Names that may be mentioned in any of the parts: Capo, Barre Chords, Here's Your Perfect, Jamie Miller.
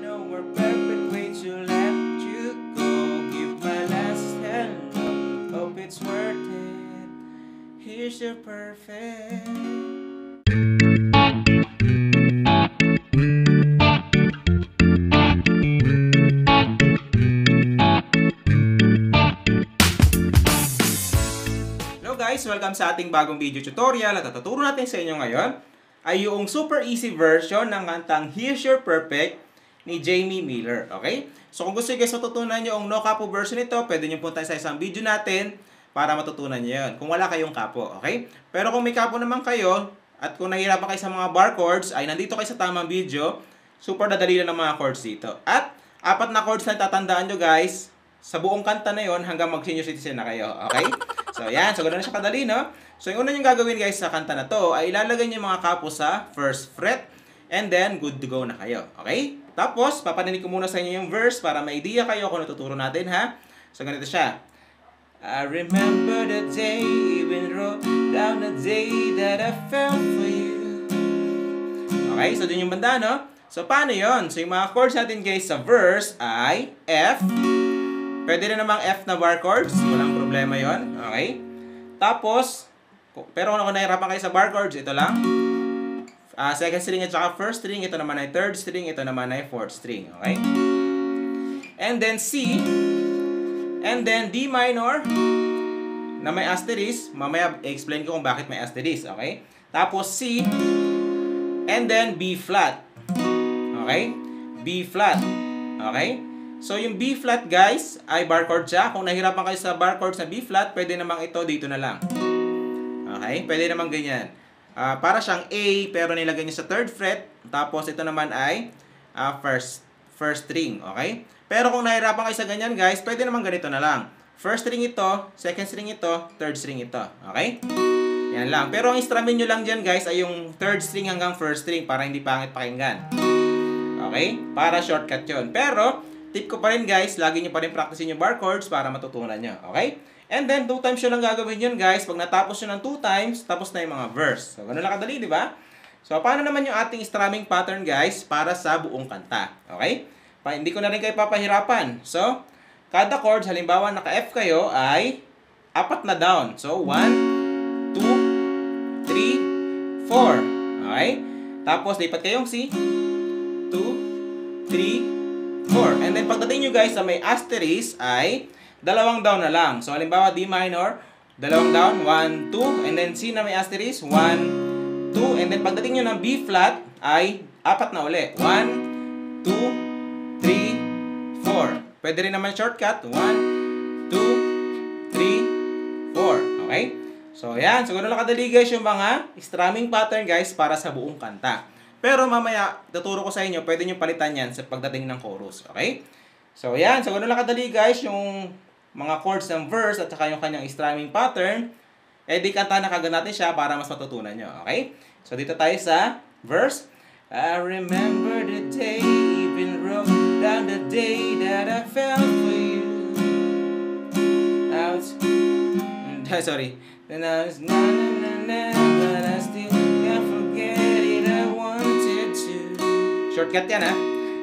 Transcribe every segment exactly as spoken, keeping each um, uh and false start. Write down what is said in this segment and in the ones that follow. know we're perfect way to let you go. Give my last hello, hope it's worth it. Here's your perfect. Guys, welcome sa ating bagong video tutorial at tuturo natin sa inyo ngayon ay yung super easy version ng kantang Here's Your Perfect ni Jamie Miller, okay? So kung gusto nyo guys matutunan nyo yung no kapo version nito, pwede nyo punta sa isang video natin para matutunan nyo yun kung wala kayong kapo, okay? Pero kung may kapo naman kayo at kung nahirapan kayo sa mga bar chords ay nandito kayo sa tamang video, super dadali na ng mga chords dito. At apat na chords na tatandaan nyo guys sa buong kanta na yun hanggang mag senior citizen na kayo, okay? So, yan. So, ganoon na siya kadali, no? So, yung una nyo gagawin, guys, sa kanta na to, ay ilalagay nyo yung mga kapo sa first fret. And then, good to go na kayo. Okay? Tapos, papaninig ko muna sa inyo yung verse para may idea kayo kung natuturo natin, ha? So, ganito siya. I remember the day even wrote down the day that I fell for you. Okay? So, dun yung banda, no? So, paano yun? So, yung mga chords natin, guys, sa verse ay F. Pwede rin namang F na bar chords. Walang problema yon. Okay? Tapos, pero kung nahirapan kayo sa bar chords, ito lang. Uh, second string at saka first string. Ito naman ay third string. Ito naman ay fourth string. Okay? And then C. And then D minor na may asterisk. Mamaya explain ko kung bakit may asterisk. Okay? Tapos C. And then B flat. Okay? B flat. Okay? So, yung B flat, guys, ay bar chord siya. Kung nahirapan kayo sa bar chords na B flat, pwede namang ito dito na lang. Okay? Pwede namang ganyan. Uh, para siyang A, pero nilagay niya sa third fret. Tapos, ito naman ay uh, first, first string. Okay? Pero kung nahirapan kayo sa ganyan, guys, pwede namang ganito na lang. First string ito, second string ito, third string ito. Okay? Yan lang. Pero ang instrument nyo lang dyan, guys, ay yung third string hanggang first string para hindi pangit pakinggan. Okay? Para shortcut yun. Pero, tip ko pa rin guys, lagi nyo pa rin practicein yung bar chords para matutunan nyo, okay? And then, two times nyo lang gagawin yun guys. Pag natapos nyo ng two times, tapos na yung mga verse. So, ganun lang kadali, di ba? So, paano naman yung ating strumming pattern guys para sa buong kanta, okay? Pa hindi ko na rin kayo papahirapan. So, kada chords, halimbawa naka-F kayo ay apat na down. So, one, two, three, four. Okay? Tapos, lipat kayong C. two, three, four. And then pagdating nyo guys sa may asterisk ay dalawang down na lang. So halimbawa D minor, dalawang down, one, two. And then C na may asterisk, one, two. And then pagdating nyo ng B flat ay apat na uli. one, two, three, four. Pwede rin naman shortcut. one, two, three, four. Okay? So yan. So ganoon lang kadali guys yung mga strumming pattern guys para sa buong kanta. Pero mamaya, tuturo ko sa inyo, pwede nyo palitan yan sa pagdating ng chorus, okay? So, yan. So, ganun lang kadali, guys, yung mga chords ng verse at saka yung kanyang strumming pattern, eh, di kanta na kagad natin siya para mas matutunan nyo, okay? So, dito tayo sa verse. I remember the day even wrote down the day that I fell for you. I was... Sorry. Then I was... But I still can't forget. Shortcut yan ha.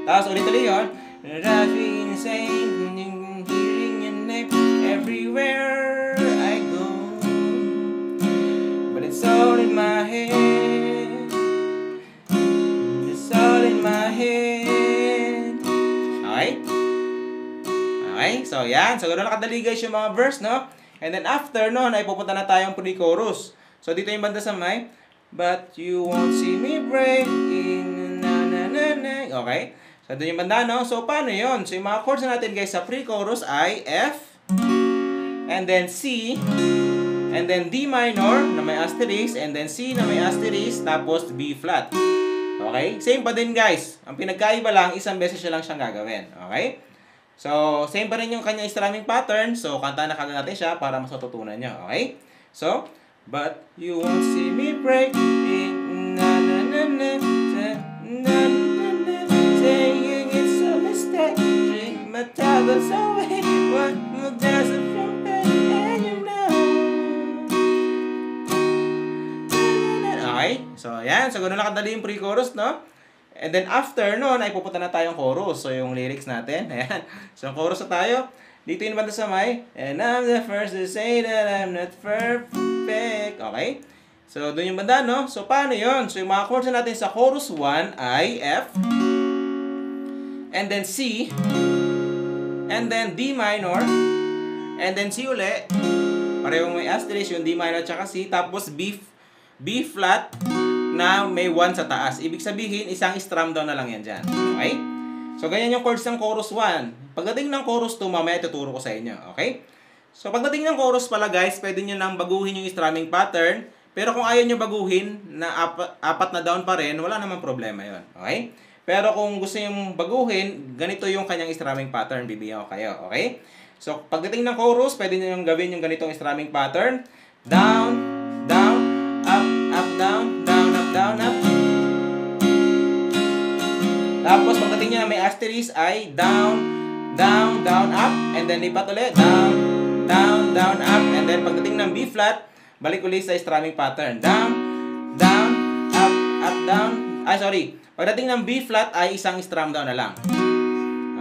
Tapos ulit-ulit yun. I've been insane, hearing your name everywhere I go. But it's all in my head. It's all in my head. Okay? Okay? So yan. So ganoon nakadali guys yung mga verse, no? And then after nun ay pupunta na tayong pre-chorus. So dito yung banda sa may but you won't see me break in. Okay? So, doon yung banda, no? So, paano yun? So, yung mga chords na natin, guys, sa pre-chorus ay F, and then C, and then D minor, na may asterisk, and then C, na may asterisk, tapos B flat. Okay? Same pa din, guys. Ang pinagkaiba lang, isang beses siya lang siyang gagawin. Okay? So, same pa rin yung kanyang strumming pattern. So, kanta na kagad natin siya para mas matutunan nyo. Okay? So, but you won't see me break it, na na na na na na na. Drink my tablets away. One more glass of rum and you know. Okay, so yan. So ganoon lang kadali yung pre-chorus, no? And then after noon ay pupunta na tayong chorus. So yung lyrics natin, ayan. So chorus na tayo. Dito yung banda sa may, and I'm the first to say that I'm not perfect. Okay? So doon yung banda, no? So paano yun? So yung mga chords natin sa chorus one ay F, and then C, and then D minor, and then C uli. Parehong may asterisk yung D minor tsaka C. Tapos B, B flat na may one sa taas. Ibig sabihin, isang strum down na lang yan dyan. Okay? So, ganyan yung chords ng chorus one. Pagdating ng chorus two, mamaya tuturo ko sa inyo. Okay? So, pagdating ng chorus pala guys, pwede nyo nang baguhin yung strumming pattern. Pero kung ayaw nyo baguhin na ap apat na down pa rin, wala namang problema yon. Okay? Pero kung gusto nyo baguhin, ganito yung kanyang strumming pattern. Bibigyan ko kayo. Okay? So, pagdating ng chorus, pwede nyo nang gawin yung ganitong strumming pattern. Down, down, up, up, down, down, up, down, up. Tapos pagdating niya may asterisk ay down, down, down, up, and then lipat ulit, down, down, down, up, and then pagdating ng B flat, balik ulit sa strumming pattern. Down, down, up, up, down. Ay, sorry. Pagdating ng B flat ay isang strum down na lang.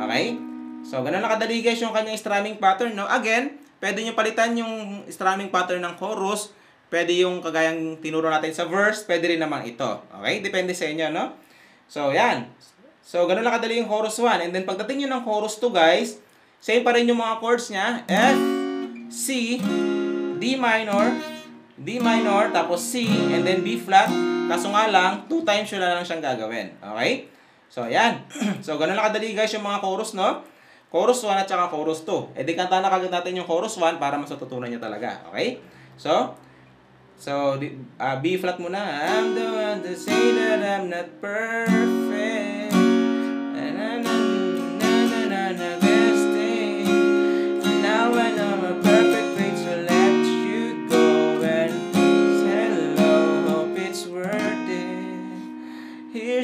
Okay? So ganun na kadali guys yung kanyang strumming pattern, no? Again, pwede niyo palitan yung strumming pattern ng chorus. Pwede yung kagayang tinuro natin sa verse, pwede rin naman ito. Okay? Depende sa inyo, no? So yan. So, ganun lang kadali yung chorus one. And then, pagdating nyo ng chorus two, guys, same pa rin yung mga chords niya. F, C, D minor, D minor, tapos C, and then B flat. Kaso nga lang, two times yun lang siyang gagawin. Okay? So, yan. So, ganun lang kadali, guys, yung mga chorus, no? Chorus one at saka chorus two. E di kanta na kagad natin yung chorus one para masututunan nyo talaga. Okay? So, so uh, B flat muna. I'm the one to say that I'm not perfect.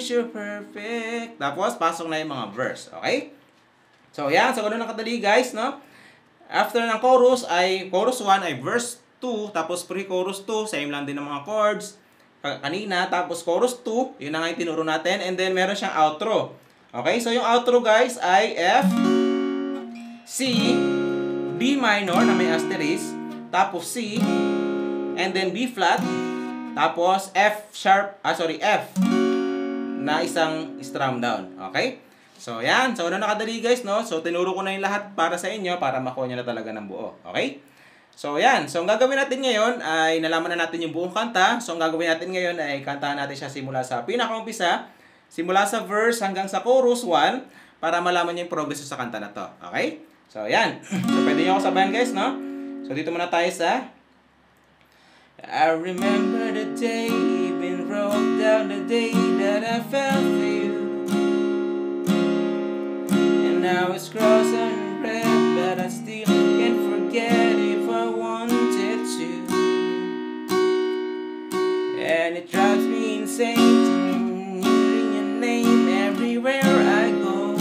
You're perfect. Tapos, pasok na yung mga verse. Okay? So, yan. So, ganun ang kadali, guys, no? After ng chorus, ay chorus one, ay verse two. Tapos, pre-chorus two. Same lang din ng mga chords. Kanina. Tapos, chorus two. Yun na nga yung tinuro natin. And then, meron siyang outro. Okay? So, yung outro, guys, ay F, C, B minor, na may asterisk. Tapos, C. And then, B flat. Tapos, F sharp. Ah, sorry, F. Na isang strum down. Okay? So, yan. So, ano na kadali guys, no? So, tinuro ko na yung lahat para sa inyo para makuha nyo na talaga ng buo. Okay? So, yan. So, ang gagawin natin ngayon ay nalaman na natin yung buong kanta. So, ang gagawin natin ngayon ay kantahan natin siya simula sa pinakaumpisa, simula sa verse hanggang sa chorus one para malaman nyo yung progress sa kanta na to. Okay? So, yan. So, pwede nyo ako sabayan guys, no? So, dito muna tayo sa I remember the day even rolled down the day that I fell for you, and now it's crossed and red, but I still can't forget if I wanted to, and it drives me insane hearing your name everywhere I go.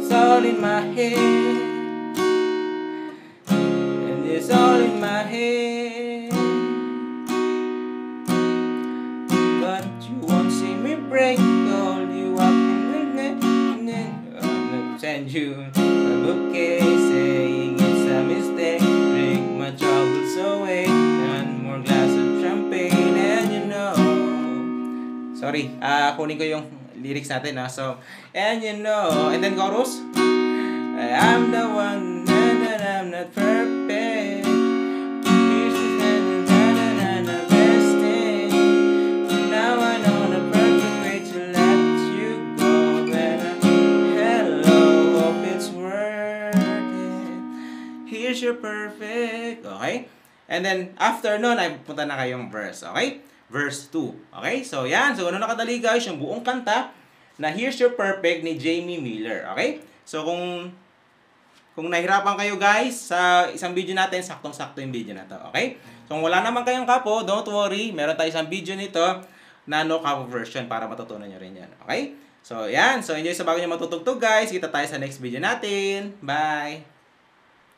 It's all in my head. It's all in my head, but you won't see me break. Call you up and then send you a bouquet, saying it's a mistake. Drink my troubles away, one more glass of champagne, and you know. Sorry, ah, kunin ko yung lyrics natin, ah. So, and you know, and then chorus. I'm the one, and I'm not perfect. You're perfect. Okay? And then, after nun, ay punta na kayong verse. Okay? Verse two. Okay? So, yan. So, ano na kadali guys, yung buong kanta na Here's Your Perfect ni Jamie Miller. Okay? So, kung kung nahirapan kayo guys sa isang video natin, saktong-sakto yung video na to. Okay? So, kung wala naman kayong kapo, don't worry. Meron tayo isang video nito na no kapo version para matutunan nyo rin yan. Okay? So, yan. So, enjoy sa bago nyo matutugtog guys. Kita tayo sa next video natin. Bye!